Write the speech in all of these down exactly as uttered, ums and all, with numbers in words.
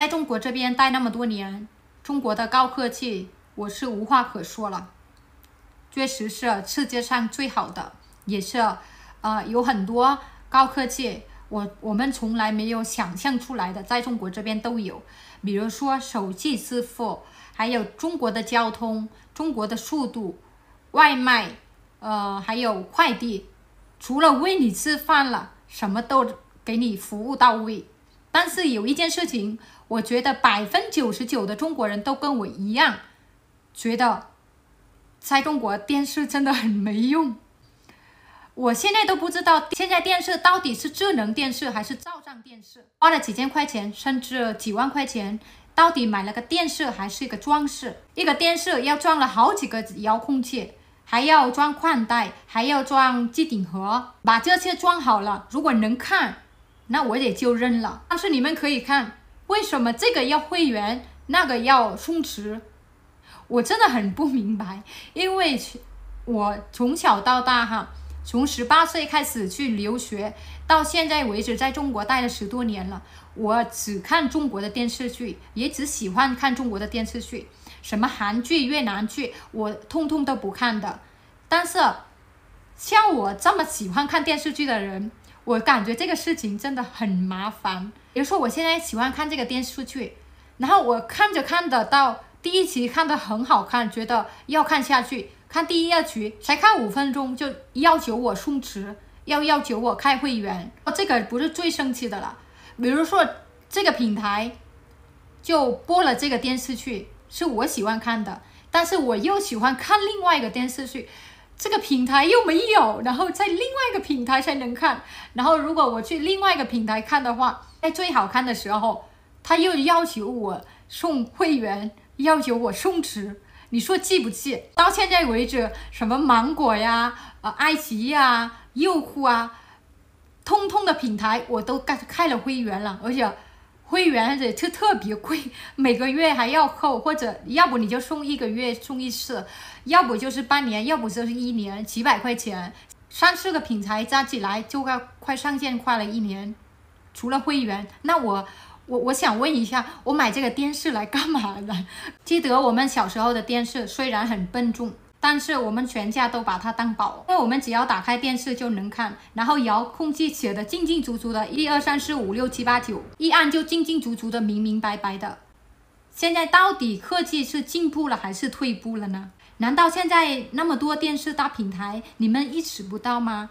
在中国这边待那么多年，中国的高科技我是无话可说了，确实是世界上最好的，也是呃有很多高科技我我们从来没有想象出来的，在中国这边都有，比如说手机支付，还有中国的交通、中国的速度、外卖，呃，还有快递，除了为你吃饭了，什么都给你服务到位。但是有一件事情，我觉得百分之九十九的中国人都跟我一样，觉得在中国电视真的很没用。我现在都不知道现在电视到底是智能电视还是照相电视，花了几千块钱甚至几万块钱，到底买了个电视还是一个装饰？一个电视要装了好几个遥控器，还要装宽带，还要装机顶盒，把这些装好了，如果能看那我也就认了。但是你们可以看，为什么这个要会员，那个要充值？我真的很不明白，因为我从小到大哈，从十八岁开始去留学，到现在为止在中国待了十多年了，我只看中国的电视剧，也只喜欢看中国的电视剧，什么韩剧、越南剧，我通通都不看的。但是像我这么喜欢看电视剧的人，我感觉这个事情真的很麻烦。比如说我现在喜欢看这个电视剧，然后我看着看着到第一集看得很好看，觉得要看下去，看第二集才看五分钟就要求我充值，要要求我开会员，这个不是最生气的了。比如说这个平台就播了这个电视剧是我喜欢看的，但是我又喜欢看另外一个电视剧，这个平台又没有，然后在另外一个平台才能看，然后如果我去另外一个平台看的话，在最好看的时候他又要求我送会员，要求我充值，你说记不记？到现在为止什么芒果呀、呃、爱奇艺啊、优酷啊，通通的平台我都开了会员了，而且会员也是特别贵，每个月还要扣，或者要不你就送一个月送一次，要不就是半年，要不就是一年，几百块钱，三四个平台加起来就要快上线，快了一年，除了会员。那我我我想问一下，我买这个电视来干嘛的？记得我们小时候的电视虽然很笨重，但是我们全家都把它当宝，因为我们只要打开电视就能看，然后遥控器写的进进足足的，一二三四五六七八九，一按就进进足足的，明明白白的。现在到底科技是进步了还是退步了呢？难道现在那么多电视大平台，你们意识不到吗？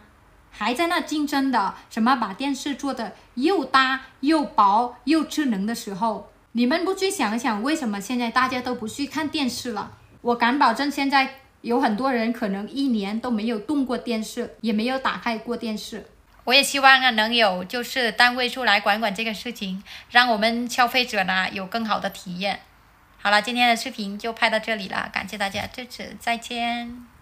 还在那竞争的，什么把电视做的又大又薄又智能的时候，你们不去想想为什么现在大家都不去看电视了？我敢保证现在有很多人可能一年都没有动过电视，也没有打开过电视。我也希望能有就是单位出来管管这个事情，让我们消费者呢有更好的体验。好了，今天的视频就拍到这里了，感谢大家支持，再见。